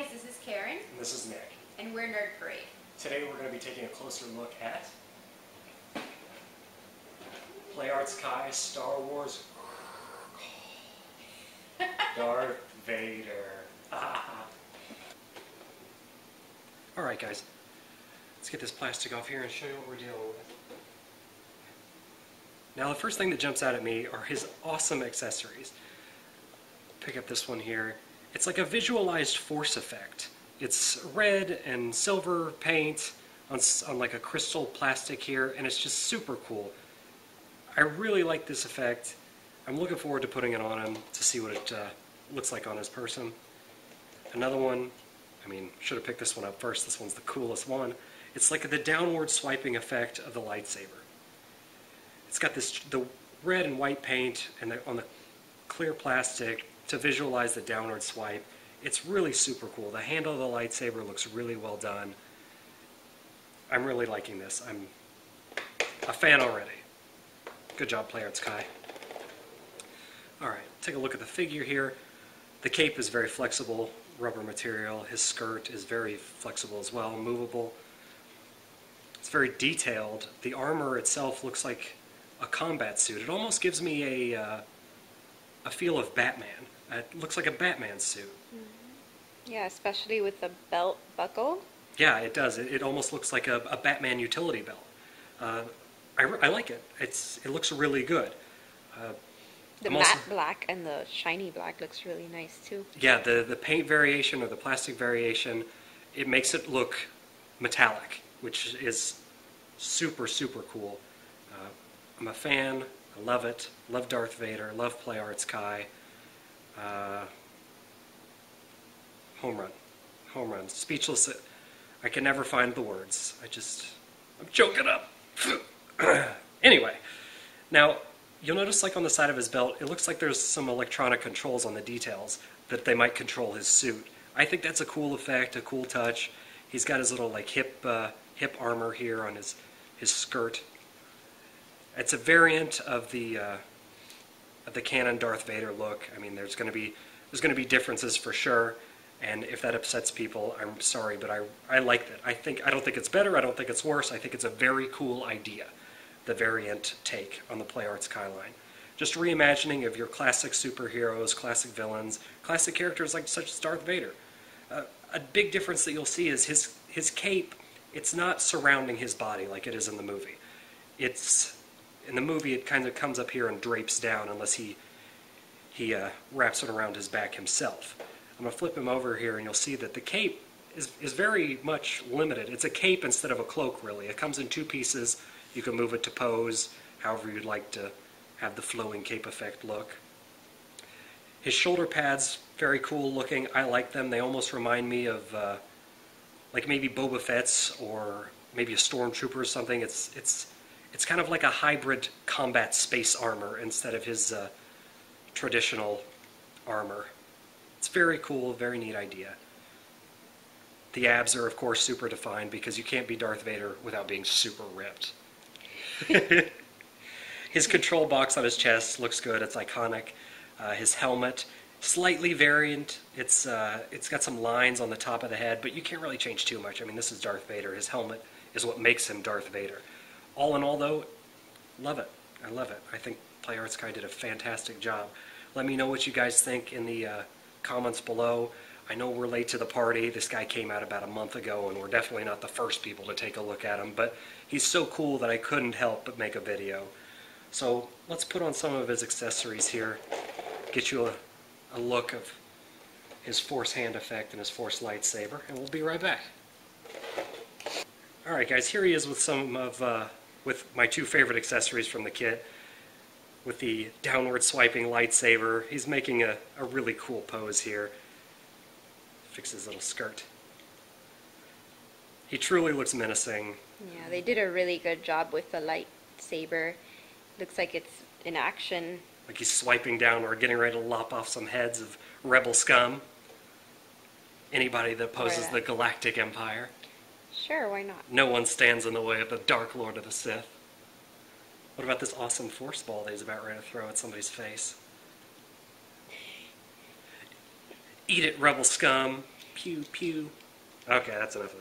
guys, this is Karen. And this is Nick. And we're Nerd Parade. Today we're going to be taking a closer look at Play Arts Kai, Star Wars, Darth Vader. Alright guys, let's get this plastic off here and show you what we're dealing with. Now the first thing that jumps out at me are his awesome accessories. Pick up this one here. It's like a visualized force effect. It's red and silver paint on like a crystal plastic here, and it's just super cool. I really like this effect. I'm looking forward to putting it on him to see what it looks like on his person. Another one, I mean, should have picked this one up first. This one's the coolest one. It's like the downward swiping effect of the lightsaber. It's got the red and white paint and on the clear plastic to visualize the downward swipe. It's really super cool. The handle of the lightsaber looks really well done. I'm really liking this. I'm a fan already. Good job, Play Arts Kai. Alright, take a look at the figure here. The cape is very flexible, rubber material. His skirt is very flexible as well, movable. It's very detailed. The armor itself looks like a combat suit. It almost gives me a feel of Batman. It looks like a Batman suit. Mm-hmm. Yeah, especially with the belt buckle. Yeah, it does. It almost looks like a Batman utility belt. I like it. It looks really good. The matte black and the shiny black looks really nice too. Yeah, the paint variation or the plastic variation, it makes it look metallic, which is super, super cool. I'm a fan. I love it. Love Darth Vader. Love Play Arts Kai. Home run. Home run. Speechless. I can never find the words. I'm choking up. Anyway, now you'll notice like on the side of his belt, it looks like there's some electronic controls on the details that they might control his suit. I think that's a cool effect, a cool touch. He's got his little like hip armor here on his skirt. It's a variant of the canon Darth Vader look. I mean, there's going to be differences for sure, and if that upsets people, I'm sorry, but I like that. I don't think it's better. I don't think it's worse. I think it's a very cool idea, the variant take on the Play Arts Kai line. Just reimagining of your classic superheroes, classic villains, classic characters like such as Darth Vader. A big difference that you'll see is his cape. It's not surrounding his body like it is in the movie. In the movie, it kind of comes up here and drapes down unless he wraps it around his back himself. I'm going to flip him over here, and you'll see that the cape is very much limited. It's a cape instead of a cloak, really. It comes in two pieces. You can move it to pose, however you'd like to have the flowing cape effect look. His shoulder pads, very cool looking. I like them. They almost remind me of like maybe Boba Fett's or maybe a Stormtrooper or something. It's kind of like a hybrid combat space armor instead of his traditional armor. It's very cool, very neat idea. The abs are, of course, super defined because you can't be Darth Vader without being super ripped. His control box on his chest looks good. It's iconic. His helmet, slightly variant. It's got some lines on the top of the head, but you can't really change too much. I mean, this is Darth Vader. His helmet is what makes him Darth Vader. All in all, though, love it. I love it. I think Play Arts Kai did a fantastic job. Let me know what you guys think in the comments below. I know we're late to the party. This guy came out about a month ago, and we're definitely not the first people to take a look at him, but he's so cool that I couldn't help but make a video. So let's put on some of his accessories here, get you a look of his force hand effect and his force lightsaber, and we'll be right back. Alright guys, here he is with some of with my two favorite accessories from the kit. With the downward swiping lightsaber, he's making a really cool pose here. Fix his little skirt. He truly looks menacing. Yeah, they did a really good job with the lightsaber. Looks like it's in action. Like he's swiping down or getting ready to lop off some heads of rebel scum. Anybody that opposes the Galactic Empire. Sure, why not? No one stands in the way of the Dark Lord of the Sith. What about this awesome force ball that he's about ready to throw at somebody's face? Eat it, rebel scum. pew, pew. Okay, that's enough of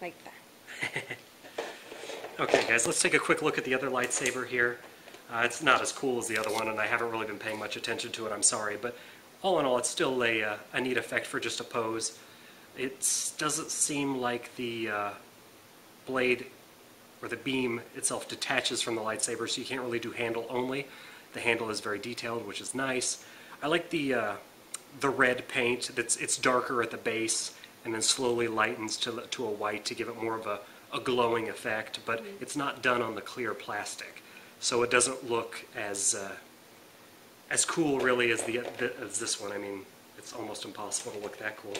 that. Like that. Okay, guys, let's take a quick look at the other lightsaber here. It's not as cool as the other one, and I haven't really been paying much attention to it, I'm sorry, but all in all, it's still a neat effect for just a pose. It doesn't seem like the blade or the beam itself detaches from the lightsaber, so you can't really do handle only. The handle is very detailed, which is nice. I like the red paint. It's darker at the base and then slowly lightens to a white to give it more of a glowing effect, but it's not done on the clear plastic, so it doesn't look as cool really as as this one. I mean, it's almost impossible to look that cool.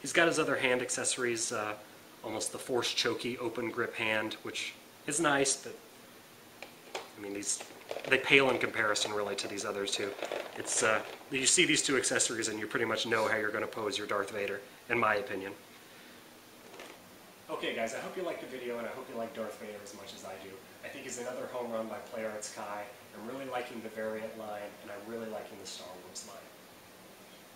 He's got his other hand accessories, almost the Force choky open grip hand, which is nice, but I mean they pale in comparison really to these other two. It's you see these two accessories and you pretty much know how you're going to pose your Darth Vader, in my opinion. Okay guys, I hope you liked the video and I hope you like Darth Vader as much as I do. I think he's another home run by Play Arts Kai. I'm really liking the variant line and I'm really liking the Star Wars line.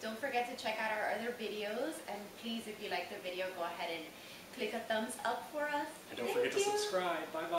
Don't forget to check out our other videos, and please, if you like the video, go ahead and click a thumbs up for us. And don't forget to subscribe. Bye bye.